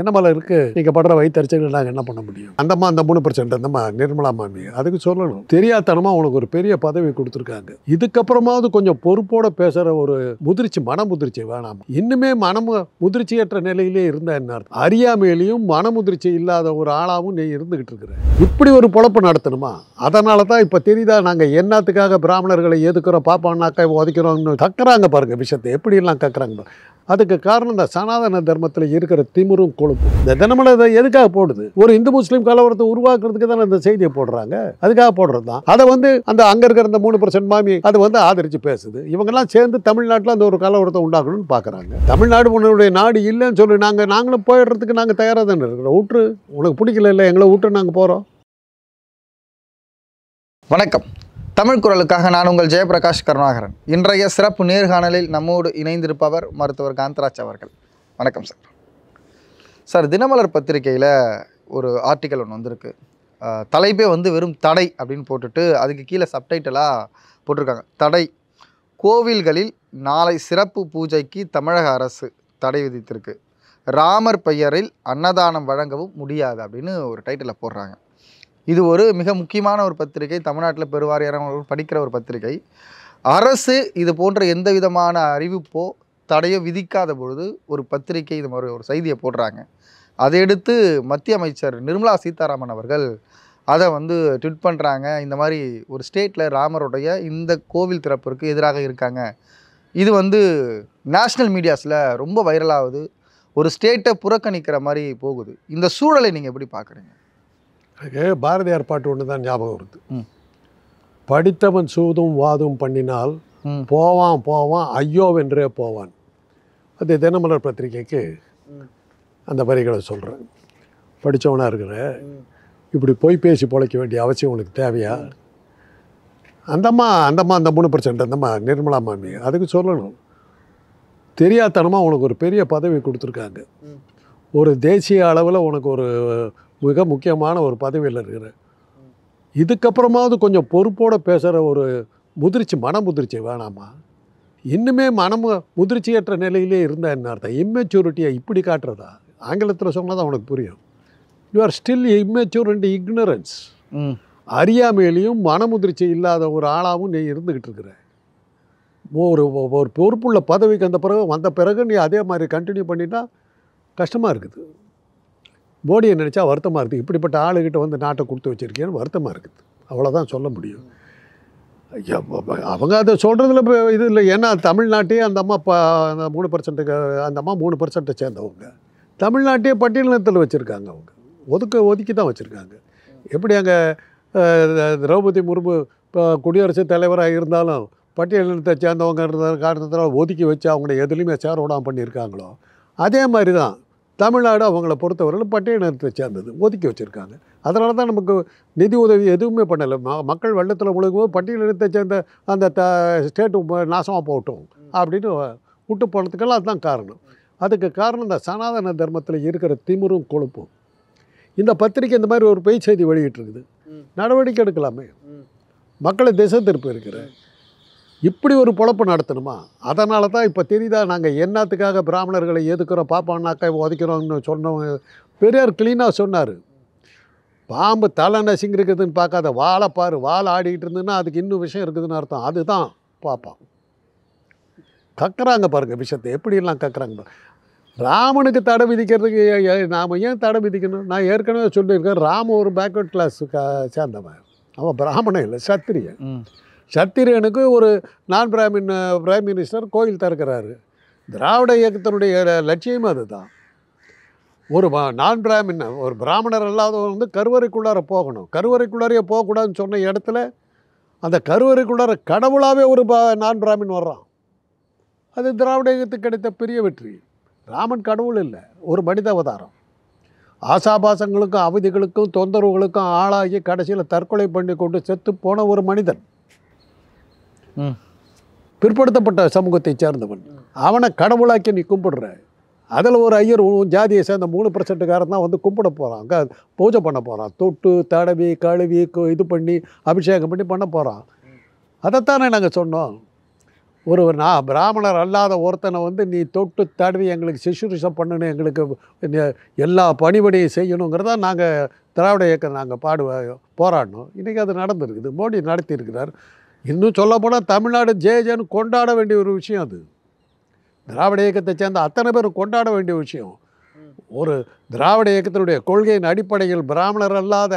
என்ன மேலே இருக்குது நீங்கள் படுற வயிற்றுச்சல் நாங்கள் என்ன பண்ண முடியும்? அந்தம்மா அந்த 3% அந்தம்மா நிர்மலா மாமி அதுக்கு சொல்லணும், தெரியாதனமாக உனக்கு ஒரு பெரிய பதவி கொடுத்துருக்காங்க, இதுக்கப்புறமாவது கொஞ்சம் பொறுப்போடு பேசுகிற ஒரு முதிர்ச்சி மன முதிர்ச்சி வேணாம். இன்னுமே மனம் முதிர்ச்சியற்ற நிலையிலே இருந்தால் என்ன அர்த்தம்? அறியாமையிலையும் மன முதிர்ச்சி இல்லாத ஒரு ஆளாகவும் நீ இருந்துக்கிட்டு இருக்கிற. இப்படி ஒரு பொழப்பு நடத்தணுமா? அதனால தான் இப்போ தெரியுதா நாங்கள் என்னத்துக்காக பிராமணர்களை எதுக்குறோம், பாப்பானாக்கா உதைக்கிறோம்னு கக்குறாங்க பாருங்கள் விஷயத்தை எப்படிலாம் கக்குறாங்க. அதுக்கு காரணம் இந்த சனாதன தர்மத்தில் இருக்கிற திமிரும் கொழுப்பும். இந்த தினமலை இதை எதுக்காக போடுது? ஒரு இந்து முஸ்லீம் கலவரத்தை உருவாக்குறதுக்கு தானே இந்த செய்தியை போடுறாங்க, அதுக்காக போடுறது தான். அதை வந்து அந்த அங்கே இருக்கிற அந்த 3% மாமி அது வந்து ஆதரித்து பேசுது. இவங்கெல்லாம் சேர்ந்து தமிழ்நாட்டில் அந்த ஒரு கலவரத்தை உண்டாக்கணும்னு பார்க்குறாங்க. தமிழ்நாடு உன்னுடைய நாடு இல்லைன்னு சொல்லி நாங்களும் போயிடுறதுக்கு நாங்கள் தயாராக தானே இருக்கிறோம். ஊற்று உனக்கு பிடிக்கல இல்லை எங்களை ஊற்று நாங்கள் போகிறோம். வணக்கம், தமிழ் குரலுக்காக நான் உங்கள் ஜெயபிரகாஷ் கருணாகரன். இன்றைய சிறப்பு நேர்காணலில் நம்மோடு இணைந்திருப்பவர் மருத்துவர் காந்தராஜ் அவர்கள். வணக்கம் சார். சார், தினமலர் பத்திரிகையில் ஒரு ஆர்டிக்கல் ஒன்று வந்திருக்கு. தலைப்பே வந்து வெறும் தடை அப்படின்னு போட்டுட்டு அதுக்கு கீழே சப்டைட்டலாக போட்டிருக்காங்க, தடை கோவில்களில் நாளை சிறப்பு பூஜைக்கு தமிழக அரசு தடை விதித்திருக்கு, ராமர் பெயரில் அன்னதானம் வழங்கவும் முடியாது அப்படின்னு ஒரு டைட்டிலை போடுறாங்க. இது ஒரு மிக முக்கியமான ஒரு பத்திரிகை, தமிழ்நாட்டில் பெருவாரியான படிக்கிற ஒரு பத்திரிகை. அரசு இது போன்ற எந்த விதமான அறிவிப்போ தடையோ விதிக்காத பொழுது ஒரு பத்திரிகை இது மாதிரி ஒரு செய்தியை போடுறாங்க. அதையடுத்து மத்திய அமைச்சர் நிர்மலா சீதாராமன் அவர்கள் அதை வந்து ட்வீட் பண்ணுறாங்க. இந்த மாதிரி ஒரு ஸ்டேட்டில் ராமருடைய இந்த கோவில் திறப்பிற்கு எதிராக இருக்காங்க. இது வந்து நேஷ்னல் மீடியாஸில் ரொம்ப வைரலாகுது, ஒரு ஸ்டேட்டை புறக்கணிக்கிற மாதிரி போகுது. இந்த சூழலை நீங்கள் எப்படி பார்க்குறீங்க? எனக்கு பாரதியார் பாட்டு ஒன்று தான் ஞாபகம் வருது, படித்தவன் சூதும் வாதும் பண்ணினால் போவான் போவான் ஐயோவென்றே போவான். அது தினமலர் பத்திரிகைக்கு அந்த வரிகளை சொல்கிறேன். படித்தவனாக இருக்கிற இப்படி போய் பேசி பொழைக்க வேண்டிய அவசியம் உனக்கு தேவையா? அந்தம்மா அந்த 3% அந்தம்மா நிர்மலா மாமி அதுக்கு சொல்லணும், தெரியாதனமாக உனக்கு ஒரு பெரிய பதவி கொடுத்துருக்காங்க, ஒரு தேசிய அளவில் உனக்கு ஒரு மிக முக்கியமான ஒரு பதவியில் இருக்கிற, இதுக்கப்புறமாவது கொஞ்சம் பொறுப்போடு பேசுகிற ஒரு முதிர்ச்சி மன முதிர்ச்சி வேணாமா? இன்னுமே மனம் முதிர்ச்சியற்ற நிலையிலே இருந்தால் என்ன அர்த்தம்? இம்மெச்சூரிட்டியை இப்படி காட்டுறதா? ஆங்கிலத்தில் சொன்னால் தான் உனக்கு புரியும், you are still immature and ignorance. அறியாமையிலையும் மன முதிர்ச்சி இல்லாத ஒரு ஆளாகவும் நீ இருந்துக்கிட்டு இருக்கிற. ஒரு பொறுப்புள்ள பதவிக்கு வந்த பிறகு நீ அதே மாதிரி கண்டினியூ பண்ணிட்டா கஷ்டமாக இருக்குது. மோடியை நினச்சா வருத்தமாக இருக்குது, இப்படிப்பட்ட ஆளுகிட்ட வந்து நாட்டை கொடுத்து வச்சுருக்கேன்னு வருத்தமாக இருக்குது. அவ்வளோதான் சொல்ல முடியும். அவங்க அதை சொல்கிறதுல இது இல்லை, ஏன்னா தமிழ்நாட்டையே அந்த அம்மா 3%க்கு அந்த அம்மா 3%-ஐ சேர்ந்தவங்க தமிழ்நாட்டையே பட்டியலினத்தில் வச்சுருக்காங்க, அவங்க ஒதுக்கி தான் வச்சுருக்காங்க. எப்படி அங்கே திரௌபதி முர்மு இப்போ குடியரசுத் தலைவராக இருந்தாலும் பட்டியலினத்தை சேர்ந்தவங்க இருந்த காரணத்தினால் ஒதுக்கி வச்சு அவங்கள எதுலேயுமே சேரோடாமல் பண்ணியிருக்காங்களோ, அதே மாதிரி தான் தமிழ்நாடு அவங்கள பொறுத்தவரையில் பட்டியலினத்தை சேர்ந்தது, ஒதுக்கி வச்சுருக்காங்க. அதனால தான் நமக்கு நிதி உதவி எதுவுமே பண்ணலை. மக்கள் வெள்ளத்தில் முழுகும்போது பட்டியலினத்தை சேர்ந்த அந்த ஸ்டேட்டு நாசமாக போட்டோம் அப்படின்னு விட்டு போனதுக்கெல்லாம் அதுதான் காரணம். அதுக்கு காரணம் இந்த சனாதன தர்மத்தில் இருக்கிற திமிரும் கொழுப்பும். இந்த பத்திரிக்கை இந்த மாதிரி ஒரு பெய் செய்தி வெளியிட்டிருக்குது, நடவடிக்கை எடுக்கலாமே, மக்களை திசை திருப்பி இருக்கிற இப்படி ஒரு பொழப்பு நடத்தணுமா? அதனால தான் இப்போ தெரியுதா நாங்கள் என்னத்துக்காக பிராமணர்களை எதுக்குறோம், பாப்பானாக்கா உதைக்கிறோம்னு சொன்னவங்க. பெரியார் கிளீனாக சொன்னார், பாம்பு தலை நசிங்கிருக்குதுன்னு பார்க்காத வாழை பாரு, வாழை ஆடிக்கிட்டு இருந்ததுன்னா அதுக்கு இன்னும் விஷயம் இருக்குதுன்னு அர்த்தம். அதுதான் பாப்பான் கக்குறாங்க பாருங்கள் விஷயத்தை எப்படிலாம் கக்குறாங்க. ராமனுக்கு தடை விதிக்கிறதுக்கு நாம் ஏன் தடை விதிக்கணும்? நான் ஏற்கனவே சொல்லியிருக்கேன், ராமன் ஒரு பேக்வர்ட் கிளாஸ் சேர்ந்தவன், அவன் பிராமணன் இல்லை சத்திரியன். சத்திரியனுக்கு ஒரு நான் பிரைம் மினிஸ்டர் கோயில் திறக்கிறாரு, திராவிட இயக்கத்தினுடைய லட்சியம் அது தான். ஒரு நான் பிராமின் ஒரு பிராமணர் அல்லாதவன் வந்து கருவறைக்குள்ளார போகணும், கருவறைக்குள்ளாரையே போகக்கூடாதுன்னு சொன்ன இடத்துல அந்த கருவறைக்குள்ளார கடவுளாகவே ஒரு நான் பிராமின் வர்றான். அது திராவிட இயக்கத்துக்கு கிடைத்த பெரிய வெற்றி. ராமன் கடவுள் இல்லை, ஒரு மனித அவதாரம். ஆசாபாசங்களுக்கும் அவதிகளுக்கும் தொந்தரவுகளுக்கும் ஆளாகி கடைசியில் தற்கொலை பண்ணி கொண்டு செத்து போன ஒரு மனிதன், பிற்படுத்தப்பட்ட சமூகத்தை சேர்ந்தவன், அவனை கடவுளாக்கி நீ கும்பிடுற. அதில் ஒரு ஐயர் ஜாதியை சேர்ந்த 3%-காரன் தான் வந்து கும்பிட போகிறான், அங்கே பூஜை பண்ண போகிறான், தொட்டு தடவி கழுவி இது பண்ணி அபிஷேகம் பண்ணி பண்ண போகிறான். அதைத்தானே நாங்கள் சொன்னோம், ஒரு நான் பிராமணர் அல்லாத ஒருத்தனை வந்து நீ தொட்டு தடவி எங்களுக்கு சிசுரூஷை பண்ணணும், எங்களுக்கு எல்லா பணிபடியும் செய்யணுங்கிறதா நாங்கள் திராவிட இயக்கம் நாங்கள் போராடணும். இன்றைக்கி அது நடந்திருக்குது, மோடி நடத்தியிருக்கிறார். இன்னும் சொல்லப்போனால் தமிழ்நாடு ஜேஜேன்னு கொண்டாட வேண்டிய ஒரு விஷயம் அது. திராவிட இயக்கத்தை சேர்ந்த அத்தனை பேர் கொண்டாட வேண்டிய விஷயம். ஒரு திராவிட இயக்கத்தினுடைய கொள்கையின் அடிப்படையில் பிராமணர் அல்லாத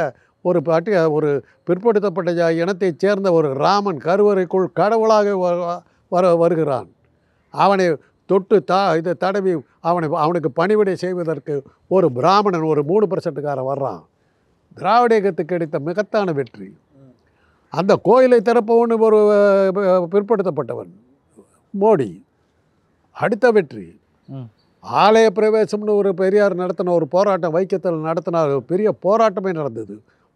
ஒரு பிற்படுத்தப்பட்ட இனத்தைச் சேர்ந்த ஒரு ராமன் கருவறைக்குள் கடவுளாக வருகிறான். அவனை தொட்டு இதை தடவி அவனுக்கு பணிவிடை செய்வதற்கு ஒரு பிராமணன், ஒரு 3%காரன் வர்றான். திராவிட இயக்கத்துக்கு கிடைத்த மிகத்தான வெற்றி. அந்த கோயிலை திறப்பவன் ஒரு பிற்படுத்தப்பட்டவன், மோடி. அடுத்த வெற்றி ஆலய பிரவேசம்னு ஒரு பெரியார் நடத்தின ஒரு போராட்டம், வைக்கத்தில் நடத்தின பெரிய போராட்டமே நடந்தது.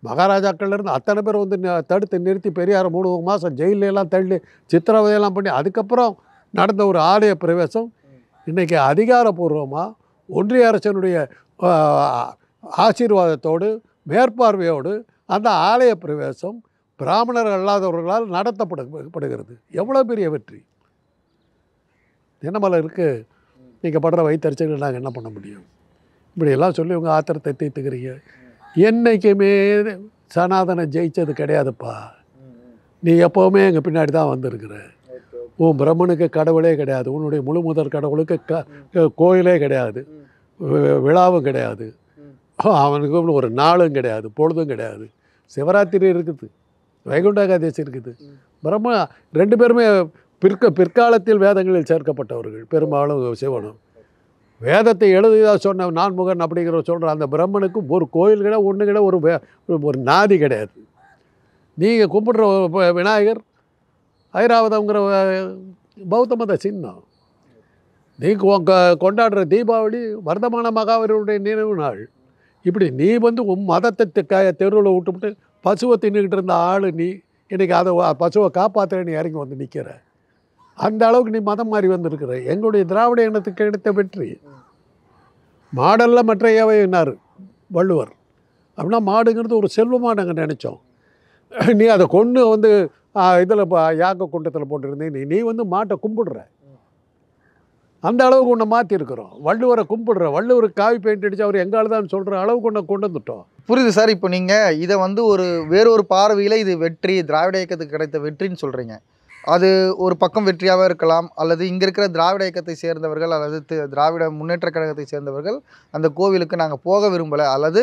மகாராஜாக்கள்லேருந்து அத்தனை பேர் வந்து தடுத்து நிறுத்தி பெரியார் 3 மாதம் ஜெயிலெல்லாம் தள்ளி சித்திரவதையெல்லாம் பண்ணி அதுக்கப்புறம் நடந்த ஒரு ஆலய பிரவேசம் இன்றைக்கி அதிகாரபூர்வமாக ஒன்றிய அரசனுடைய ஆசீர்வாதத்தோடு மேற்பார்வையோடு அந்த ஆலய பிரவேசம் பிராமணர்கள் அல்லாதவர்களால் நடத்தப்படுகிறது. எவ்வளோ பெரிய வெற்றி தினமலருக்கு நீங்கள் படுற வைத்தறிச்சல் நாங்கள் என்ன பண்ண முடியும்? இப்படியெல்லாம் சொல்லி உங்கள் ஆத்திரத்தை தீர்த்துக்கிறீங்க. என்றைக்குமே சனாதனம் ஜெயித்தது கிடையாதுப்பா. நீ எப்போவுமே எங்கள் பின்னாடி தான் வந்திருக்கிற. உன் பிரம்மனுக்கு கடவுளே கிடையாது, உன்னுடைய முழு முதற் கடவுளுக்கு கோயிலே கிடையாது, விழாவும் கிடையாது, அவனுக்கு ஒரு நாளும் கிடையாது, பொழுதும் கிடையாது. சிவராத்திரி இருக்குது, வைகுண்டாகாதேசி இருக்குது. பிரம்ம 2 பேருமே பிற்காலத்தில் வேதங்களில் சேர்க்கப்பட்டவர்கள். பெரும்பாலும் சிவனும் வேதத்தை எழுதியதாக சொன்ன நான்முகன் அப்படிங்கிற சொல்கிற அந்த பிரம்மனுக்கு ஒரு கோயில் கிடையாது, ஒன்று கிடையாது, ஒரு நாதி கிடையாது. நீங்கள் கும்பிடுற விநாயகர் ஐராவதங்கிற பௌத்த மத சின்னம். நீங்கள் கொண்டாடுற தீபாவளி வர்த்தமான மகாவீரருடைய நினைவு நாள். இப்படி நீ வந்து உன் மதத்தை தெருவில் விட்டுவிட்டு பசுவை தின்னுக்கிட்டு இருந்த ஆள் நீ இன்றைக்கி அதை பசுவை காப்பாற்றுற நீ இறங்கி வந்து நிற்கிற. அந்த அளவுக்கு நீ மதம் மாறி வந்திருக்கிற. எங்களுடைய திராவிட இனத்துக்கு எடுத்த வெற்றி மாடெல்லாம் மற்ற ஏவையினார் வள்ளுவர். அப்படின்னா மாடுங்கிறது ஒரு செல்வமாக நாங்கள் நினச்சோம். நீ அதை கொண்டு வந்து இதில் யாக கூட்டத்தில் போட்டிருந்தேன். நீ வந்து மாட்டை கும்பிடுற, அந்த அளவுக்கு ஒன்று மாற்றிருக்கிறோம். வள்ளுவரை கும்பிடுற, வள்ளுவருக்கு காவி பெயிண்ட் அடித்து அவர் எங்கால்தான் சொல்கிற அளவுக்கு ஒன்று கொண்டு வந்துட்டோம். புரியுது சார். இப்போ நீங்கள் இதை வந்து வேறொரு பார்வையில் இது வெற்றி, திராவிட இயக்கத்துக்கு கிடைத்த வெற்றின்னு சொல்கிறீங்க. அது ஒரு பக்கம் வெற்றியாக இருக்கலாம், அல்லது இங்கே இருக்கிற திராவிட இயக்கத்தை சேர்ந்தவர்கள் அல்லது திராவிட முன்னேற்ற கழகத்தை சேர்ந்தவர்கள் அந்த கோவிலுக்கு நாங்கள் போக விரும்பலை, அல்லது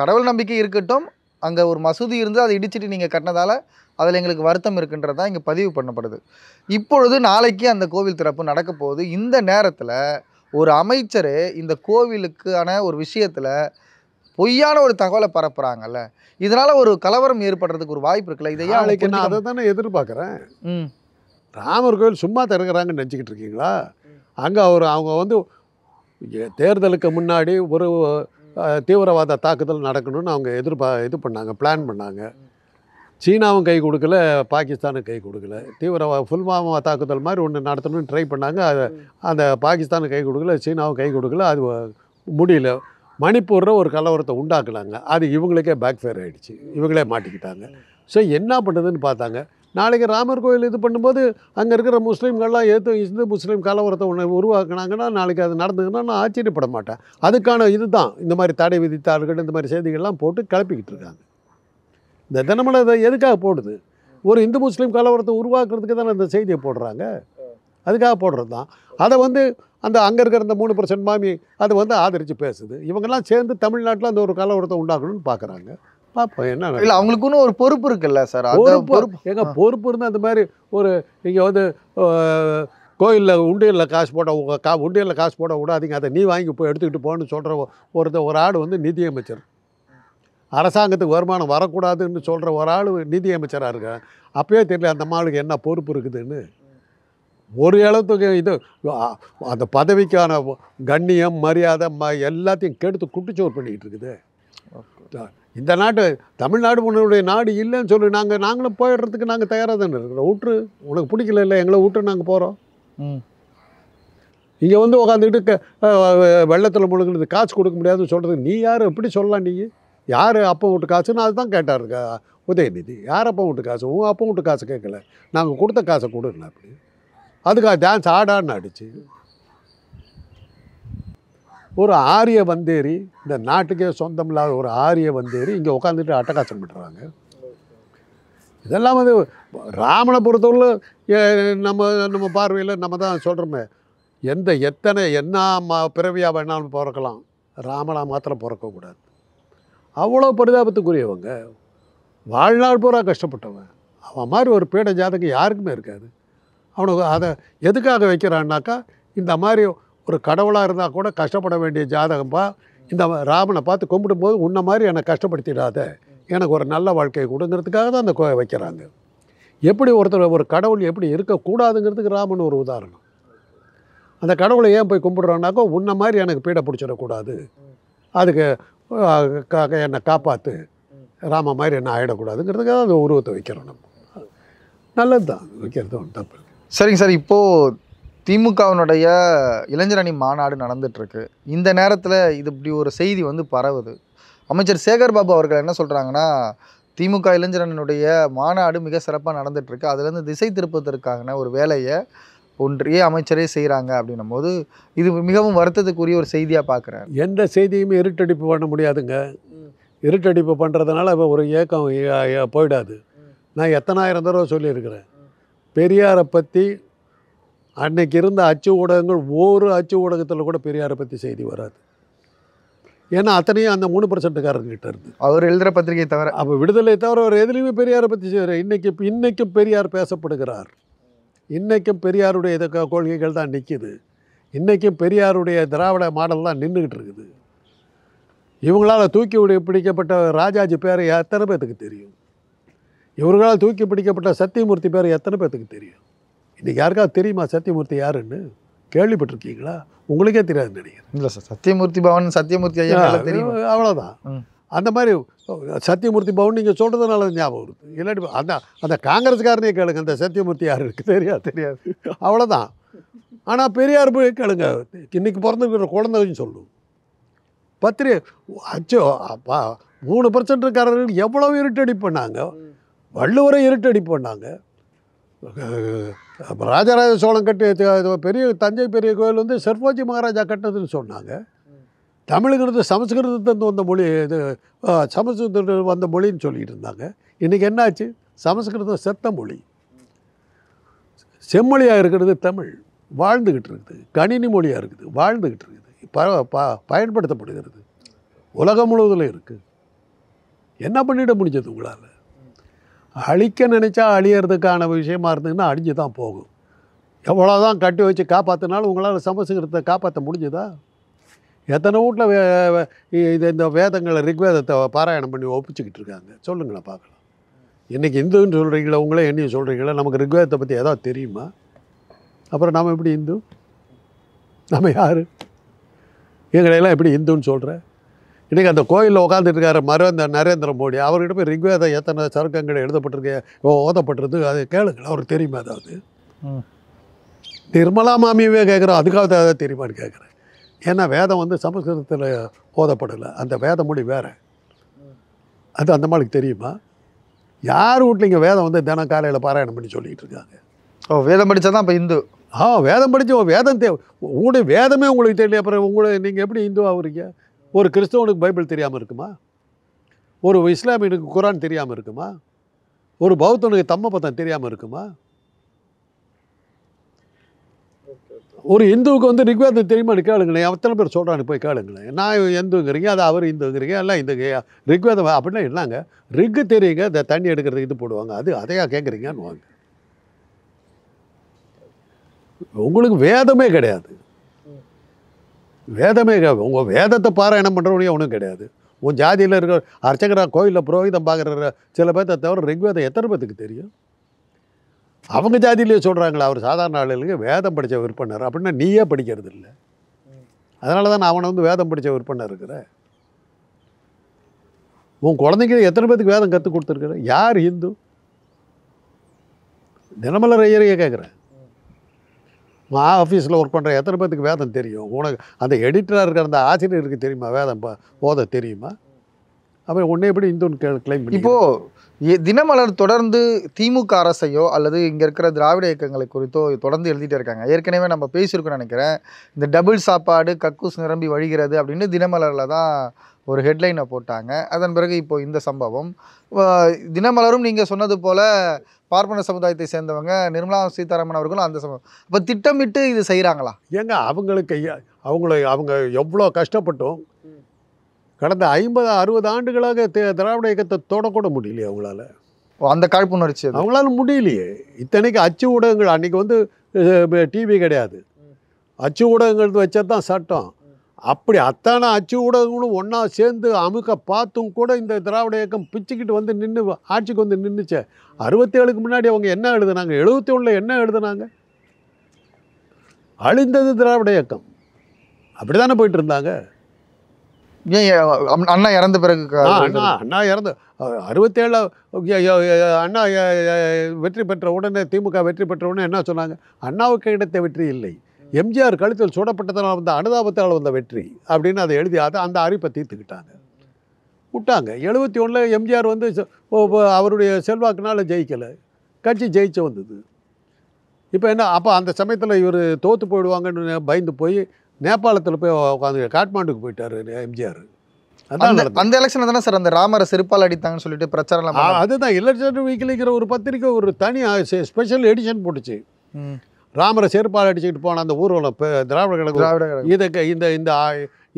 கடவுள் நம்பிக்கை இருக்கட்டும், அங்கே ஒரு மசூதி இருந்து அதை இடிச்சிட்டு நீங்கள் கட்டினதால் அதில் எங்களுக்கு வருத்தம் இருக்குன்றதான் இங்கே பதிவு பண்ணப்படுது. இப்பொழுது நாளைக்கு அந்த கோவில் திறப்பு நடக்க போகுது. இந்த நேரத்தில் ஒரு அமைச்சர் இந்த கோவிலுக்கான ஒரு விஷயத்தில் பொய்யான ஒரு தகவலை பரப்புகிறாங்கல்ல, இதனால் ஒரு கலவரம் ஏற்படுறதுக்கு ஒரு வாய்ப்பு இருக்குல்ல. இதையா நாளைக்கு நான் அதை தானே எதிர்பார்க்குறேன். ராமர் கோவில் சும்மா திறக்கிறாங்கன்னு நினச்சிக்கிட்டு இருக்கீங்களா? அங்கே அவங்க வந்து தேர்தலுக்கு முன்னாடி ஒரு தீவிரவாத தாக்குதல் நடக்கணும்னு அவங்க இது பண்ணாங்க, பிளான் பண்ணாங்க. சீனாவும் கை கொடுக்கல, பாகிஸ்தானும் கை கொடுக்கல. தீவிரவாத புல்வாமா தாக்குதல் மாதிரி ஒன்று நடத்தணும்னு ட்ரை பண்ணாங்க. அந்த பாகிஸ்தானும் கை கொடுக்கல, சீனாவும் கை கொடுக்கல, அது முடியல. மணிப்பூரில் ஒரு கலவரத்தை உண்டாக்குனாங்க, அது இவங்களுக்கே பேக்ஃபேர் ஆகிடுச்சு, இவங்களே மாட்டிக்கிட்டாங்க. ஸோ என்ன பண்ணுறதுன்னு பார்த்தாங்க. நாளைக்கு ராமர் கோயில் இது பண்ணும்போது அங்கே இருக்கிற முஸ்லீம்கள்லாம் ஏற்று இந்து முஸ்லீம் கலவரத்தை ஒன்று உருவாக்குனாங்கன்னா நாளைக்கு அது நடந்ததுன்னா நான் ஆச்சரியப்பட மாட்டேன். அதுக்கான இது தான் இந்த மாதிரி தடை விதித்தார்கள், இந்த மாதிரி செய்திகள்லாம் போட்டு கிளப்பிக்கிட்டு இருக்காங்க. இந்த தினமலை இதை எதுக்காக போடுது? ஒரு இந்து முஸ்லீம் கலவரத்தை உருவாக்குறதுக்கு தானே இந்த செய்தியை போடுறாங்க. அதுக்காக போடுறது தான். அதை வந்து அங்கே இருக்கிற அந்த 3% மாமி அது வந்து ஆதரித்து பேசுது. இவங்கெல்லாம் சேர்ந்து தமிழ்நாட்டில் அந்த ஒரு கலவரத்தை உண்டாக்கணும்னு பார்க்குறாங்க. பார்ப்போம் என்ன. இல்லை, அவங்களுக்குன்னு ஒரு பொறுப்பு இருக்குல்ல சார். எங்கே பொறுப்பு இருந்தால் அந்த மாதிரி நீங்கள் வந்து கோயிலில் உண்டியலில் காசு போட உண்டியலில் காசு போட விடாதீங்க, அதை நீ வாங்கி போய் எடுத்துக்கிட்டு போகணுன்னு சொல்கிற ஒரு ஆடு வந்து நிதியமைச்சர். அரசாங்கத்துக்கு வருமானம் வரக்கூடாதுன்னு சொல்கிற ஒரு ஆள் நிதியமைச்சராக இருக்காங்க. அப்போயே தெரியல அந்த மாளுக்கு என்ன பொறுப்பு இருக்குதுன்னு. ஒரு அளவுக்கு இது அந்த பதவிக்கான கண்ணியம், மரியாதை எல்லாத்தையும் கெடுத்து குட்டிச்சோர் பண்ணிக்கிட்டு இருக்குது இந்த நாட்டு. தமிழ்நாடு உன்னுடைய நாடு இல்லைன்னு சொல்லி நாங்களும் போயிடுறதுக்கு நாங்கள் தயாராக தானே இருக்கிறோம். விட்டு உனக்கு பிடிக்கல இல்லை எங்களை விட்டு நாங்கள் போகிறோம். இங்கே வந்து உட்காந்துக்கிட்டு வெள்ளத்தில் முழுங்கிறது காசு கொடுக்க முடியாதுன்னு சொல்கிறது நீ யார்? எப்படி சொல்லலாம்? நீ யார் அப்போ விட்டு காசுன்னு அது தான் கேட்டார் உதயநிதி. யார் அப்போ விட்டு காசு? உன் அப்போ விட்டு காசு கேட்கல, நாங்கள் கொடுத்த காசை கொடுக்கல. அப்படி அதுக்கு டான்ஸ் ஆடான்னு ஆடிச்சு. ஒரு ஆரிய வந்தேரி, இந்த நாட்டுக்கே சொந்தம் இல்லாத ஒரு ஆரிய வந்தேரி இங்கே உட்காந்துட்டு அட்டகாசம் பண்ணுறாங்க. இதெல்லாம் வந்து ராமனை பொறுத்தவரை நம்ம நம்ம பார்வையில் நம்ம தான் சொல்கிறோமே, எத்தனை பிறவியாக வேணாலும் பிறக்கலாம், ராமனா மாத்திரம் பிறக்கக்கூடாது. அவ்வளோ பரிதாபத்துக்குரியவங்க, வாழ்நாள் பூரா கஷ்டப்பட்டவன். அவன் மாதிரி ஒரு பீட ஜாதகம் யாருக்குமே இருக்காது. அவனுக்கு அதை எதுக்காக வைக்கிறான்னாக்கா, இந்த மாதிரி ஒரு கடவுளாக இருந்தால் கூட கஷ்டப்பட வேண்டிய ஜாதகம்பா, இந்த ராமனை பார்த்து கும்பிடும் போது உன்ன மாதிரி என்னை கஷ்டப்படுத்திடாத, எனக்கு ஒரு நல்ல வாழ்க்கையை கொடுங்கிறதுக்காக தான் அந்த கோயை வைக்கிறாங்க. எப்படி ஒருத்தர் ஒரு கடவுள் எப்படி இருக்கக்கூடாதுங்கிறதுக்கு ராமன் ஒரு உதாரணம். அந்த கடவுளை ஏன் போய் கும்பிட்றான்னாக்கோ, உன்ன மாதிரி எனக்கு பீடை பிடிச்சிடக்கூடாது, அதுக்கு என்னை காப்பாற்று, ராம மாதிரி என்ன ஆகிடக்கூடாதுங்கிறதுக்காக அந்த உருவத்தை வைக்கிறோம். நம்ம நல்லது தான் வைக்கிறது, ஒன்றும் தப்பு. சரிங்க சார், இப்போது திமுகவினுடைய இளைஞரணி மாநாடு நடந்துகிட்ருக்கு. இந்த நேரத்தில் இது இப்படி ஒரு செய்தி வந்து பரவுது. அமைச்சர் சேகர்பாபு அவர்கள் என்ன சொல்கிறாங்கன்னா, திமுக இளைஞரனுடைய மாநாடு மிக சிறப்பாக நடந்துகிட்ருக்கு, அதுலேருந்து திசை திருப்பதற்கான ஒரு வேலையை ஒன்றிய அமைச்சரே செய்கிறாங்க அப்படின்னும் போது இது மிகவும் வருத்தத்துக்குரிய ஒரு செய்தியாக பார்க்குறேன். எந்த செய்தியுமே இருட்டடிப்பு பண்ண முடியாதுங்க. இருட்டடிப்பு பண்ணுறதுனால இப்போ ஒரு ஏக்கம் போயிடாது. நான் எத்தனாயிரம் தடவை சொல்லியிருக்கிறேன், பெரியாரை பற்றி அன்னைக்கு இருந்த அச்சு ஊடகங்கள் ஒரு அச்சு ஊடகத்தில் கூட பெரியாரை பற்றி செய்தி வராது. ஏன்னா அத்தனையும் அந்த 3%காரங்கிட்ட இருந்து அவர் எழுதுகிற பத்திரிகையை தவிர, அப்போ விடுதலை தவிர அவர் எதுலேயுமே பெரியாரை பற்றி செய்கிறார். இன்றைக்கும் பெரியார் பேசப்படுகிறார், இன்றைக்கும் பெரியாருடைய இது கொள்கைகள் தான் நிற்கிது, இன்றைக்கும் பெரியாருடைய திராவிட மாடல் தான் நின்றுக்கிட்டு இருக்குது. இவங்களால் தூக்கி பிடிக்கப்பட்ட ராஜாஜி பேர் எத்தனை பேர்த்துக்கு தெரியும்? இவர்களால் தூக்கி பிடிக்கப்பட்ட சத்தியமூர்த்தி பேர் எத்தனை பேர்த்துக்கு தெரியும்? இன்றைக்கி யாருக்காவது தெரியுமா சத்தியமூர்த்தி யாருன்னு? கேள்விப்பட்டிருக்கீங்களா? உங்களுக்கே தெரியாது நினைக்கிறேன். இல்லை சார், சத்தியமூர்த்தி பவன், சத்தியமூர்த்தி ஐயா தெரியும், அவ்வளோதான். அந்த மாதிரி சத்தியமூர்த்தி பவன் நீங்கள் சொல்கிறதுனால ஞாபகம் வருது. இல்லாட்டி அந்த காங்கிரஸ்காரனே கேளுங்க, அந்த சத்தியமூர்த்தி யாருக்கு தெரியாது அவ்வளோதான். ஆனால் பெரியார் போய் கேளுங்க, இன்றைக்கி பிறந்துக்கிற குழந்தைன்னு சொல்லும் பத்திரிகை அச்சோ அப்பா. 3%காரர்கள் எவ்வளோ இருட்டடி பண்ணாங்க, வள்ளுவரை இருட்டடி பண்ணாங்க, ராஜராஜ சோழன் கட்டி பெரிய தஞ்சை பெரிய கோயில் வந்து சர்வோஜி மகாராஜா கட்டினதுன்னு சொன்னாங்க. தமிழுங்கிறது சமஸ்கிருதத்திலிருந்து வந்த மொழி, இது சமஸ்கிருதத்திலிருந்து வந்த மொழின்னு சொல்லிகிட்டு இருந்தாங்க. இன்றைக்கி என்னாச்சு? சமஸ்கிருதம் செத்த மொழி, செம்மொழியாக இருக்கிறது தமிழ், வாழ்ந்துக்கிட்டு இருக்குது. கணினி மொழியாக இருக்குது, வாழ்ந்துக்கிட்டு இருக்குது, பயன்படுத்தப்படுகிறது, உலகம் முழுவதில் இருக்குது. என்ன பண்ணிட முடிஞ்சது உங்களால்? அழிக்க நினச்சா அழியறதுக்கான விஷயமா இருந்ததுன்னா அழிஞ்சு தான் போகும். எவ்வளோ தான் கட்டி வச்சு காப்பாற்றினாலும் உங்களால் சமஸ்கிருதத்தை காப்பாற்ற முடிஞ்சுதா? எத்தனை வீட்டில் இந்த வேதங்களை ரிக்வேதத்தை பாராயணம் பண்ணி ஒப்பிச்சுக்கிட்டு இருக்காங்க, சொல்லுங்களேன் பார்க்கலாம். இன்றைக்கி இந்துன்னு சொல்கிறீங்களா, உங்களே என்னையும் சொல்கிறீங்களா, நமக்கு ரிக்வேதத்தை பற்றி ஏதாவது தெரியுமா? அப்புறம் நாம் எப்படி இந்து? நம்ம யார்? எங்களையெல்லாம் எப்படி இந்துன்னு சொல்கிறேன்? இன்றைக்கி அந்த கோயிலில் உட்காந்துட்டு இருக்கார் நரேந்திர மோடி, அவர்கிட்ட போய் ரிக்வேதம் எத்தனை சருக்கங்கள் எழுதப்பட்டிருக்கு, ஓதப்பட்டிருக்கு, அது கேளுங்க, அவருக்கு தெரியுமா? அதாவது நிர்மலா மாமியவே கேட்குறோம், அதுக்காக அதை தெரியுமான்னு கேட்குறேன். ஏன்னா வேதம் வந்து சமஸ்கிருதத்தில் ஓதப்படலை, அந்த வேத மொழி வேறு. அது அந்த மாதிரி தெரியுமா? யார் வீட்டில் இங்கே வேதம் வந்து தினம் காலையில் பாராயணம் பண்ணி சொல்லிகிட்டு இருக்காங்க? ஓ, வேதம் படித்தா தான் இப்போ இந்து. வேதம் படித்து வேதம் உங்களுடைய வேதமே உங்களுக்கு தெரியல, அப்புறம் உங்களை நீங்கள் எப்படி இந்து ஆகுறீங்க? ஒரு கிறிஸ்தவனுக்கு பைபிள் தெரியாமல் இருக்குமா? ஒரு இஸ்லாமியனுக்கு குரான் தெரியாமல் இருக்குமா? ஒரு பௌத்தனுக்கு தம்ம பதம் தெரியாமல் இருக்குமா? ஒரு இந்துவுக்கு வந்து ரிக்வேதம் தெரியுமான்னு கேளுங்களேன். எத்தனை பேர் சொல்கிறான்னு போய் கேளுங்களேன். நான் இந்துங்கிறீங்க, அது அவர் இந்துங்கிறீங்க, எல்லாம் இந்துங்க. ரிக்வேதம் அப்படின்னா என்னங்க? ரிக்கு தெரியுங்க, இந்த தண்ணி எடுக்கிறதுக்கு இது போடுவாங்க, அது அதையா கேட்குறீங்கன்னு வாங்க. உங்களுக்கு வேதமே கிடையாது, வேதமே உங்கள் வேதத்தை பாராயணம் பண்ணுறவனையும் ஒன்றும் கிடையாது. உன் ஜாதியில் இருக்கிற அர்ச்சகரா கோயிலில் புரோகிதம் பார்க்குற சில பேர்த்த தவிர ரிக்வேதம் எத்தனை பேர்த்துக்கு தெரியும்? அவங்க ஜாதியிலேயே சொல்கிறாங்களா அவர் சாதாரண ஆளுகளுக்கு வேதம் படித்த விற்பனர் அப்படின்னா நீயே படிக்கிறது இல்லை. அதனால தான் நான் அவனை வந்து வேதம் படித்த விற்பனர் இருக்கிறேன். உன் குழந்தைங்க எத்தனை பேர்த்துக்கு வேதம் கற்றுக் கொடுத்துருக்குற? யார் இந்து? தினமலர் ஐயரையே கேட்குறேன், நான் ஆஃபீஸில் ஒர்க் பண்ணுற எத்தனை பேர்த்துக்கு வேதம் தெரியும்? உனக்கு அந்த எடிட்டராக இருக்கிற அந்த ஆசிரியருக்கு தெரியுமா வேதம் ஓத தெரியுமா? அப்போ உன்னை எப்படி இந்துன்னு கிளைம் பண்ணி? இப்போது தினமலர் தொடர்ந்து திமுக அரசையோ அல்லது இங்கே இருக்கிற திராவிட இயக்கங்களை குறித்தோ தொடர்ந்து எழுதிட்டே இருக்காங்க. ஏற்கனவே நம்ம பேசியிருக்கோன்னு நினைக்கிறேன். இந்த டபுள் சாப்பாடு கக்கூஸ் நிரம்பி வழிகிறது அப்படின்னு தினமலரில் தான் ஒரு ஹெட்லைனை போட்டாங்க. அதன் பிறகு இப்போது இந்த சம்பவம். தினமலரும் நீங்கள் சொன்னது போல் பார்ப்பன சமுதாயத்தை சேர்ந்தவங்க நிர்மலா சீதாராமன் அவர்களும் அந்த சம்பவம். இப்போ திட்டமிட்டு இது செய்கிறாங்களா? ஏங்க அவங்களுக்கு அவங்க எவ்வளோ கஷ்டப்பட்டோம். கடந்த 50-60 ஆண்டுகளாக திராவிட இயக்கத்தை தொடக்கூட முடியலையே அவங்களால. அந்த காழ்ப்புணர்ச்சி அவங்களால முடியலையே. இத்தனைக்கு அச்சு ஊடகங்கள் அன்றைக்கி டிவி கிடையாது, அச்சு ஊடகங்கள் வச்சா தான் சட்டம். அப்படி அத்தான அச்சு ஊடகங்களும் ஒன்றா சேர்ந்து அமுக்க பார்த்தும் கூட இந்த திராவிட இயக்கம் பிச்சுக்கிட்டு நின்று ஆட்சிக்கு நின்றுச்சே. 67க்கு முன்னாடி அவங்க என்ன எழுதுனாங்க, 71 என்ன எழுதுனாங்க? அழிந்தது திராவிட இயக்கம். அப்படி தானே போயிட்டு இருந்தாங்க. அண்ணா இறந்த பிறகு அண்ணா இறந்து 67 அண்ணா வெற்றி பெற்ற உடனே, திமுக வெற்றி பெற்ற உடனே என்ன சொன்னாங்க? அண்ணாவுக்கு கிடைத்த வெற்றி இல்லை, எம்ஜிஆர் கழுத்தில் சூடப்பட்டதனால் வந்த அனுதாபத்தால் வந்த வெற்றி அப்படின்னு அதை எழுதி அந்த அறிப்பை தீர்த்துக்கிட்டாங்க, விட்டாங்க. 71 எம்ஜிஆர் அவருடைய செல்வாக்குனால ஜெயிக்கலை, கட்சி ஜெயிச்சு வந்தது. இப்போ என்ன, அப்போ அந்த சமயத்தில் இவர் தோற்று போயிடுவாங்கன்னு பயந்து போய் நேபாளத்தில் போய் உட்காந்து காட்மாண்டுக்கு போயிட்டார் எம்ஜிஆர். அதான் அந்த எலெக்ஷன் தானே சார் அந்த ராமரை செருப்பால் அடித்தாங்கன்னு சொல்லிட்டு பிரச்சாரம். அதுதான் எலெக்ஷன் வீக்கிலிங்கிற ஒரு பத்திரிக்கை ஒரு தனி ஸ்பெஷல் எடிஷன் போட்டுச்சு. ராமரை செருப்பால் அடிச்சுக்கிட்டு போன அந்த ஊர்வலம் திராவிட கழகம் இதுக்கு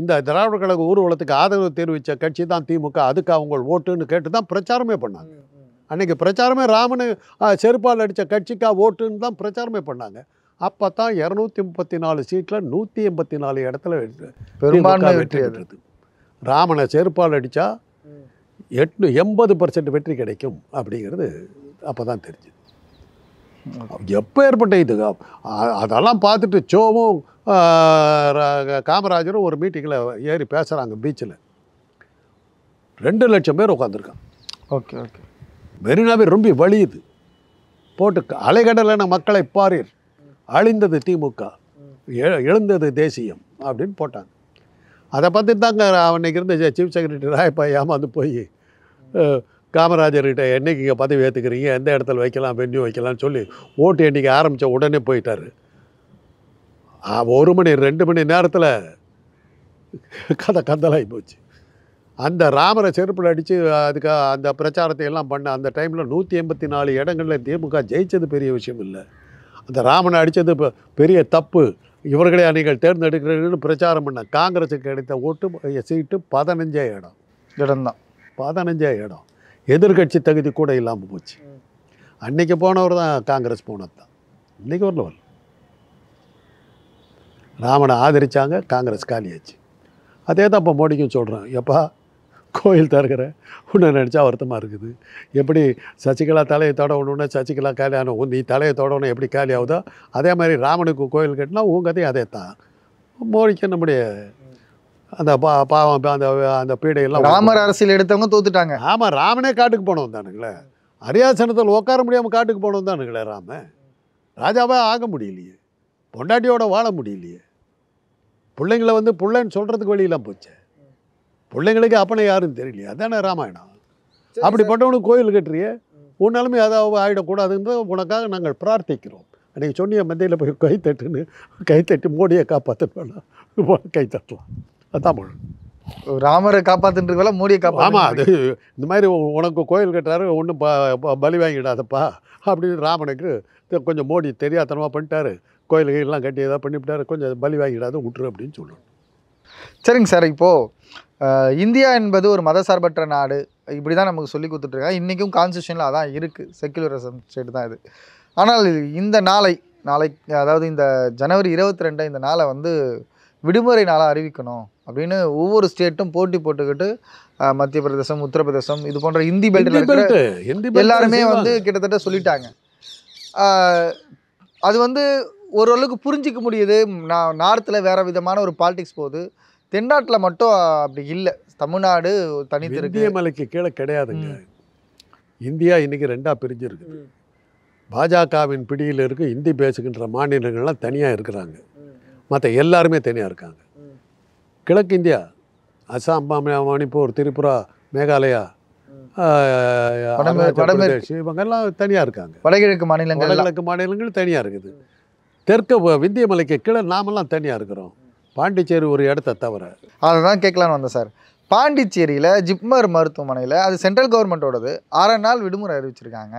இந்த திராவிட கழக ஊர்வலத்துக்கு ஆதரவு தெரிவித்த கட்சி தான் திமுக. அதுக்கு அவங்க ஓட்டுன்னு கேட்டு தான் பிரச்சாரமே பண்ணாங்க. அன்றைக்கி பிரச்சாரமே ராமனு செருப்பால் அடித்த கட்சிக்கா ஓட்டுன்னு தான் பிரச்சாரமே பண்ணாங்க. அப்போ தான் 234 சீட்டில் 184 இடத்துல பெரும்பான்மை வெற்றி பெற்றது. ராமனை செருப்பால் அடித்தா 80% வெற்றி கிடைக்கும் அப்படிங்கிறது அப்போ தான் தெரிஞ்சுது. எப்போ ஏற்பட்ட இது அதெல்லாம் பார்த்துட்டு சோவும் காமராஜரும் ஒரு மீட்டிங்கில் ஏறி பேசுகிறாங்க பீச்சில். 2 லட்சம் பேர் உட்காந்துருக்காங்க. ஓகே ஓகே மெரினாவே ரொம்ப வலியுது போட்டு அலைகடலான மக்களை பாரீர், அழிந்தது திமுக, எழுந்தது தேசியம் அப்படின்னு போட்டாங்க. அதை பார்த்துட்டு தாங்க அன்றைக்கி இருந்த சீஃப் செக்ரட்டரி ராயப்பாய் ஏமாந்து போய் காமராஜர்கிட்ட என்றைக்கு இங்கே பதவி ஏற்றுக்கிறீங்க, எந்த இடத்துல வைக்கலாம், வென்யூ வைக்கலாம்னு சொல்லி ஓட்டு எண்ணிக்கை ஆரம்பித்த உடனே போயிட்டார். 1-2 மணி நேரத்தில் கதை கந்தலாகி போச்சு. அந்த ராமரை செருப்பில் அடித்து அதுக்கு அந்த பிரச்சாரத்தை எல்லாம் பண்ண அந்த டைமில் 184 இடங்களில் திமுக ஜெயித்தது பெரிய விஷயம் இல்லை. அந்த ராமனை அடித்தது பெரிய தப்பு, இவர்களே நீங்கள் தேர்ந்தெடுக்கிறீர்கள் பிரச்சாரம் பண்ண காங்கிரஸுக்கு கிடைத்த ஓட்டு சீட்டு 15 இடம். எதிர்கட்சி தகுதி கூட இல்லாமல் போச்சு. அன்றைக்கி போனவர் தான் காங்கிரஸ் போனது தான். இன்றைக்கி வரல, ராமனை ஆதரித்தாங்க, காங்கிரஸ் காலியாச்சு. அதே தான் இப்போ மோடிக்கும் சொல்கிறேன், எப்பா கோயில் தருகிற உன்னை நினச்சா வருத்தமாக இருக்குது. எப்படி சசிகலா தலையை தொடணுன்னா சசிகலா காலியானோ, நீ தலையை தொடணும் எப்படி காலி ஆகுதோ அதே மாதிரி ராமனுக்கு கோயில் கட்டினா உன் கதையும் அதே தான். மோடிக்கு நம்முடைய அந்த பாவம் அந்த அந்த பீடையெல்லாம் ராமர் அரசியல் எடுத்தவங்க தோத்துட்டாங்க. ஆமாம், ராமனே காட்டுக்கு போனவன் தானுங்களே, அரியாசனத்தில் உட்கார முடியாமல் காட்டுக்கு போனவன் தானுங்களே. ராமன் ராஜாவே ஆக முடியலையே, பொண்டாட்டியோட வாழ முடியலையே, பிள்ளைங்களை பிள்ளைன்னு சொல்கிறதுக்கு வழியெல்லாம் போச்சு, பிள்ளைங்களுக்கு அப்பனை யாருன்னு தெரியலையே. அதானே ராமாயணம். அப்படிப்பட்டவனுக்கு கோயில் கட்டுறியே, உன்னாலுமே அதாவது ஆகிடக்கூடாதுன்னு உனக்காக நாங்கள் பிரார்த்திக்கிறோம். அன்றைக்கி சொன்னிய மத்தியில் போய் கைத்தட்டி மோடியை காப்பாற்றணும், கை தட்டலாம். அதான் ராமரை காப்பாற்றுன்றதுல மோடியை காப்பா. ஆமாம், அது இந்த மாதிரி உனக்கு கோயில் கட்டுறாரு, ஒன்றும் பலி வாங்கிடாதப்பா அப்படின்னு ராமனுக்கு கொஞ்சம் மோடி தெரியாதனமாக பண்ணிட்டாரு, கோயில் கையெல்லாம் கட்டி ஏதாவது பண்ணிவிட்டாரு, கொஞ்சம் பலி வாங்கிடாத விட்டுரு அப்படின்னு சொல்லணும். சரிங்க சார், இப்போது இந்தியா என்பது ஒரு மதசார்பற்ற நாடு, இப்படி தான் நமக்கு சொல்லி கொடுத்துட்ருக்காங்க. இன்றைக்கும் கான்ஸ்டியூஷனில் அதான் இருக்குது, செக்குலரிசம் ஸ்டேட் தான் இது. ஆனால் இந்த நாளை அதாவது இந்த ஜனவரி 22 இந்த நாளை விடுமுறை நாளாக அறிவிக்கணும் அப்படின்னு ஒவ்வொரு ஸ்டேட்டும் போட்டி போட்டுக்கிட்டு மத்திய பிரதேசம், உத்தரப்பிரதேசம் இது போன்ற இந்தி பெல்ட்டில் எல்லாருமே கிட்டத்தட்ட சொல்லிட்டாங்க. அது ஓரளவுக்கு புரிஞ்சிக்க முடியுது. நார்த்தில் வேறு விதமான ஒரு பாலிடிக்ஸ் போகுது, தென்னாட்டில் மட்டும் அப்படி இல்லை. தமிழ்நாடு தனித்து இருக்கு, மலைக்கு கீழே கிடையாதுங்க. இந்தியா இன்றைக்கி 2ஆக பிரிஞ்சிருக்குது. பாஜகவின் பிடியில் இருக்கு இந்தி பேசுகின்ற மாநிலங்கள்லாம் தனியாக இருக்கிறாங்க, மற்ற எல்லாருமே தனியாக இருக்காங்க. கிழக்கு இந்தியா, அசாம், மணிப்பூர், திரிபுரா, மேகாலயா, இவங்கெல்லாம் தனியாக இருக்காங்க. வடகிழக்கு மாநிலங்கள், வடகிழக்கு மாநிலங்கள் தனியாக இருக்குது. தெற்கு விந்திய மலைக்கு கீழே நாமெல்லாம் தனியாக இருக்கிறோம், பாண்டிச்சேரி ஒரு இடத்த தவிர. அதை தான் கேட்கலான்னு வந்தேன் சார். பாண்டிச்சேரியில் ஜிப்மர் மருத்துவமனையில், அது சென்ட்ரல் கவர்மெண்ட்டோடது, 6 நாள் விடுமுறை அறிவிச்சிருக்காங்க.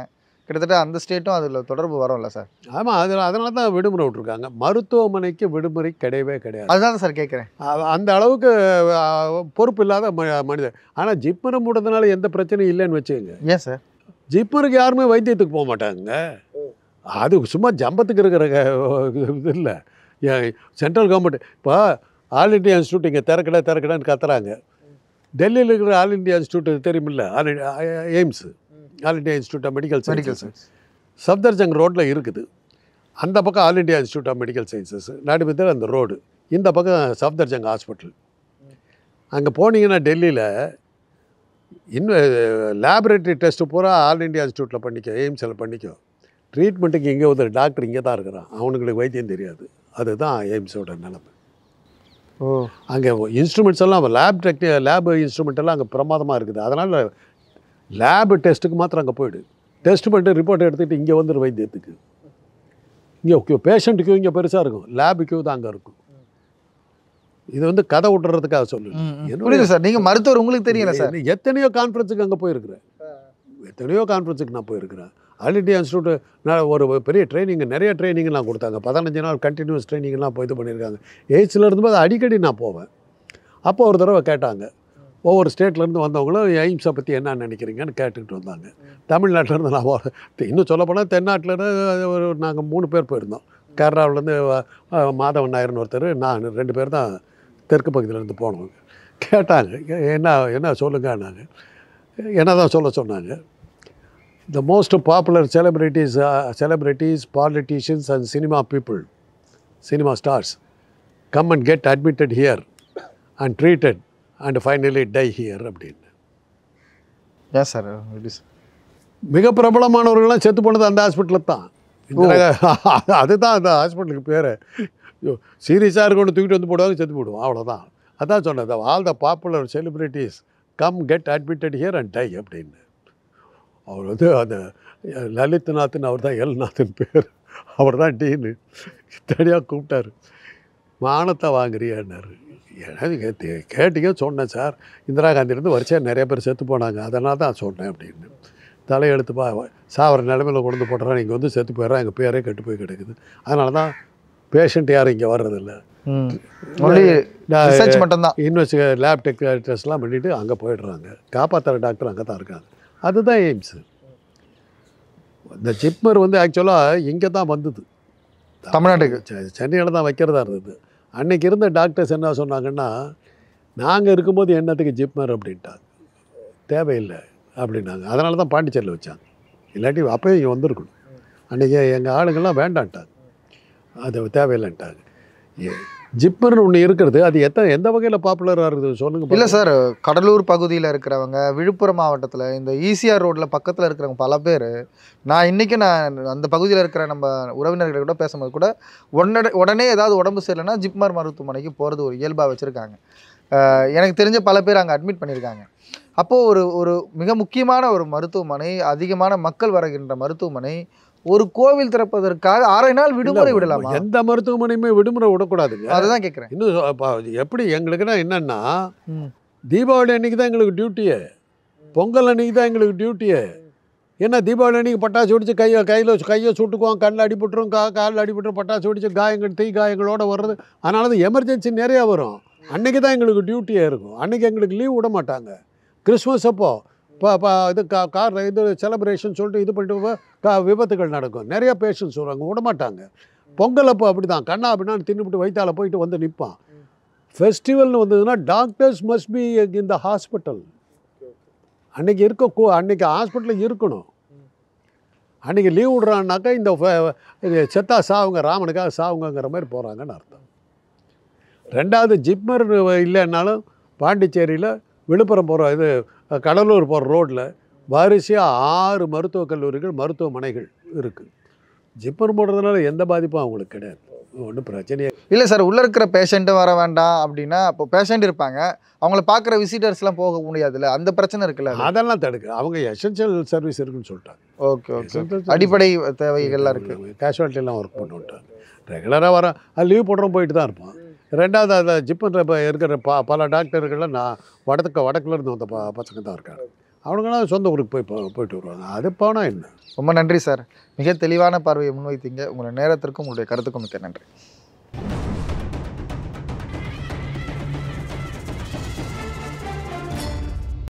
கிட்டத்தட்ட அந்த ஸ்டேட்டும் அதில் தொடர்பு வரும்ல சார்? ஆமாம், அதனால தான் விடுமுறை விட்டுருக்காங்க. மருத்துவமனைக்கு விடுமுறை கிடையவே கிடையாது. அதுதான் சார் கேட்குறேன், அந்த அளவுக்கு பொறுப்பு இல்லாத மனிதர். ஆனால் ஜிப்மரை மூடுறதுனால எந்த பிரச்சனையும் இல்லைன்னு வச்சுக்கோங்க. ஏன் சார்? ஜிப்மருக்கு யாருமே வைத்தியத்துக்கு போக மாட்டாங்க, அது சும்மா ஜம்பத்துக்கு இருக்கிற இது இல்லை. சென்ட்ரல் கவர்மெண்ட் இப்போ ஆல் இண்டியா இன்ஸ்டியூட் இங்கே திறக்கடான்னு கத்துறாங்க. டெல்லியில் இருக்கிற ஆல் இண்டியா இன்ஸ்டியூட் தெரியுமில்ல, AIIMS, all India institute of medical sciences Safdarjung ரோட்டில் இருக்குது. அந்த பக்கம் all India institute of medical sciences நடுபத்தில் அந்த ரோடு, இந்த பக்கம் சப்தர்ஜங் ஹாஸ்பிட்டல். அங்கே போனீங்கன்னா டெல்லியில் இன்னும் லேபரேட்டரி டெஸ்ட்டு பூரா ஆல் இண்டியா இன்ஸ்டியூட்டில் பண்ணிக்கோ, எய்ம்ஸில் பண்ணிக்கோ. ட்ரீட்மெண்ட்டுக்கு இங்கே ஒரு டாக்டர் இங்கே தான் இருக்கிறான், அவனுங்களுக்கு வைத்தியம் தெரியாது. அதுதான் எய்ம்ஸோட நிலைமை. அங்கே இன்ஸ்ட்ருமெண்ட்ஸ் எல்லாம் லேப் இன்ஸ்ட்ருமெண்ட் எல்லாம் அங்கே பிரமாதமாக இருக்குது. அதனால் லேபு டெஸ்ட்டுக்கு மாத்திரம் அங்கே போய்டு, டெஸ்ட் பண்ணிட்டு ரிப்போர்ட் எடுத்துகிட்டு இங்கே வந்துடும் வைத்தியத்துக்கு. இங்கே பேஷண்ட்டுக்கு இங்கே பெருசாக இருக்கும், லேபுக்கு தான் அங்கே இருக்கும். இது கதை விட்டுறதுக்காக சொல்லுங்க சார். நீங்கள் மருத்துவர், உங்களுக்கு தெரியல சார், எத்தனையோ கான்ஃபரன்ஸுக்கு அங்கே போயிருக்கிறேன், எத்தனையோ கான்ஃபரன்ஸுக்கு நான் போயிருக்கிறேன். ஆல் இண்டியா இன்ஸ்டியூட்டு நான் ஒரு பெரிய ட்ரைனிங், நிறைய ட்ரைனிங்லாம் கொடுத்தாங்க, 15 நாள் கண்டினியூஸ் ட்ரைனிங்லாம் போய் இது பண்ணியிருக்காங்க. எய்ட்ஸில் இருந்தும்போது அடிக்கடி நான் போவேன். அப்போ ஒரு தடவை கேட்டாங்க, ஒவ்வொரு ஸ்டேட்லேருந்து வந்தவங்களும் எய்ம்ஸை பற்றி என்ன நினைக்கிறீங்கன்னு கேட்டுக்கிட்டு வந்தாங்க. தமிழ்நாட்டிலேருந்து நான் இன்னும் சொல்லப்போனால் தென்னாட்டிலேருந்து ஒரு நாங்கள் 3 பேர் போயிருந்தோம். கேரளாவிலேருந்து மாதவன் நாயர்னு ஒருத்தர், நான் 2 பேர் தான் தெற்கு பகுதியிலேருந்து போனவங்க. கேட்டாங்க என்ன சொல்லுங்கன்னாங்க. என்ன தான் சொல்ல சொன்னாங்க, the most popular celebrities, politicians and cinema stars come and get admitted here and treated and finally die here abdin. Yes sir, it is mega பிரபலமானவர்கள் எல்லாம் செத்து போனது அந்த ஹாஸ்பிடல்ல தான். அதுதான் அந்த ஹாஸ்பிடலுக்கு பேர். சீரியஸா இருக்குன்னு தூக்கிட்டு வந்து போடுவாங்க, செத்து போடுவோம், அவ்வளவுதான். அதான் சொன்னது, all the popular celebrities come get admitted here and die abdin. அவர் அந்த லலித்நாத்னு, அவர் தான் எல்நாத்னு பேர், அவர் தான் டீனு, தனியாக கூப்பிட்டார். மானத்தை வாங்குறியான்னாரு. எனக்கு கேட்டீங்க, சொன்னேன் சார், இந்திரா காந்தியிலேருந்து வரிசையாக நிறைய பேர் செத்து போனாங்க, அதனால் தான் சொன்னேன் அப்படின்னு. தலையெழுத்துப்பா சாவர நிலமையில் கொண்டு போட்டுறேன், இங்கே வந்து செத்து போயிடறேன், எங்கள் பேரே கெட்டு போய் கிடக்குது. அதனால தான் பேஷண்ட் யாரும் இங்கே வர்றதில்லை, மட்டும்தான் லேப் டெக் டெஸ்ட்லாம் பண்ணிவிட்டு அங்கே போயிடுறாங்க. காப்பாற்றுற டாக்டர் அங்கே தான் இருக்காங்க. அதுதான் எய்ம்ஸு. இந்த ஜிப்மர் ஆக்சுவலாக இங்கே தான் வந்தது, தமிழ்நாட்டுக்கு சென்னையில் தான் வைக்கிறதா இருந்தது. அன்றைக்கி இருந்த டாக்டர்ஸ் என்ன சொன்னாங்கன்னா, நாங்கள் இருக்கும்போது என்னத்துக்கு ஜிப்மர் அப்படின்ட்டாங்க, தேவையில்லை அப்படின்னாங்க. அதனால தான் பாண்டிச்சேரியில் வச்சாங்க, இல்லாட்டி அப்போயும் இங்கே வந்திருக்கணும். அன்றைக்கி எங்கள் ஆளுங்கள்லாம் வேண்டான்ட்டாங்க, அது தேவையில்லைன்ட்டாங்க. ஜிப்மர் ஒன்று இருக்கிறது, அது எந்த வகையில் பாப்புலராக இருக்குது சொல்லுங்கள். இல்லை சார், கடலூர் பகுதியில் இருக்கிறவங்க, விழுப்புரம் மாவட்டத்தில் இந்த ஈசிஆர் ரோட்டில் பக்கத்தில் இருக்கிறவங்க பல பேர், நான் அந்த பகுதியில் இருக்கிற நம்ம உறவினர்கள் கூட பேசும்போது கூட உடனே ஏதாவது உடம்பு சரியில்லைன்னா ஜிப்மர் மருத்துவமனைக்கு போகிறது ஒரு இயல்பாக வச்சுருக்காங்க. எனக்கு தெரிஞ்ச பல பேர் அங்கே அட்மிட் பண்ணியிருக்காங்க. அப்போது ஒரு மிக முக்கியமான ஒரு மருத்துவமனை, அதிகமான மக்கள் வருகின்ற மருத்துவமனை, ஒரு கோவில் திறப்பதற்காக 6 நாள் விடுமுறை விடலாம். எந்த மருத்துவமனையுமே விடுமுறை விடக்கூடாதுங்க, அதுதான் கேட்குறேன். இன்னும் எப்படி எங்களுக்குன்னா என்னென்னா, தீபாவளி அன்றைக்கி தான் எங்களுக்கு டியூட்டியே, பொங்கல் அன்றைக்கி தான் எங்களுக்கு டியூட்டியே. ஏன்னா தீபாவளி அன்றைக்கி பட்டாசு வெடிச்சு கையை சுட்டுக்குவோம், கண்ணில் அடிபட்டுரும், காலில் அடிபட்டுரும், பட்டாசு வெடிச்சு தீ காயங்களோடு வர்றது. அதனால தான் எமர்ஜென்சி நிறையா வரும், அன்றைக்கி தான் எங்களுக்கு டியூட்டியாக இருக்கும், அன்றைக்கி எங்களுக்கு லீவ் விட மாட்டாங்க. கிறிஸ்மஸ் அப்போ இது செலிப்ரேஷன் சொல்லிட்டு இது பண்ணிட்டு விபத்துகள் நடக்கும், நிறைய பேஷண்ட்ஸ் வருவாங்க, விடமாட்டாங்க. பொங்கல் அப்போ அப்படி தான், கண்ணா அப்படின்னு தின்னுபிட்டு வைத்தால போயிட்டு வந்து நிற்பான். ஃபெஸ்டிவல்னு வந்ததுன்னா doctors must be in the hospital. அன்றைக்கி ஹாஸ்பிட்டலில் இருக்கணும். அன்றைக்கி லீவ் விடுறான்னாக்கா இந்த செத்தா சாவுங்க, ராமனுக்காக சாவுங்கிற மாதிரி போகிறாங்கன்னு அர்த்தம். ரெண்டாவது, ஜிப்மர் இல்லைன்னாலும் பாண்டிச்சேரியில் விழுப்புரம் போகிற கடலூர் போகிற ரோட்டில் வரிசையாக 6 மருத்துவக் கல்லூரிகள், மருத்துவமனைகள் இருக்குது. ஜிப்மர் போடுறதுனால எந்த பாதிப்பும் அவங்களுக்கு கிடையாது. ஒன்றும் பிரச்சனையே இல்லை சார். உள்ளே இருக்கிற பேஷண்ட்டும் வர வேண்டாம் அப்படின்னா அப்போ பேஷண்ட் இருப்பாங்க, அவங்கள பார்க்குற விசிட்டர்ஸ்லாம் போக முடியாதுல்ல, அந்த பிரச்சனை இருக்குல்ல, அதெல்லாம் தடுக்க அவங்க எசென்ஷியல் சர்வீஸ் இருக்குன்னு சொல்லிட்டாங்க. ஓகே ஓகே, அடிப்படை தேவைகள்லாம் இருக்குது, கேஷுவாலிட்டிலாம் ஒர்க் பண்ணி விட்டாங்க. ரெகுலராக வர அது லீவ் போடுறோம் போயிட்டு தான் இருப்பான். ரெண்டாவது அதை ஜிப்புன்ற இருக்கிற பல டாக்டர்கள்லாம் நான் வடக்குலேருந்து வந்த பசங்க தான் இருக்காங்க, அவனுங்களாம் சொந்த ஊருக்கு போயிட்டு வருவாங்க. அது போனால் என்ன. ரொம்ப நன்றி சார், மிக தெளிவான பார்வையை முன்வைத்தீங்க. உங்களுடைய நேரத்திற்கும் உங்களுடைய கருத்துக்கும் மிக்க நன்றி.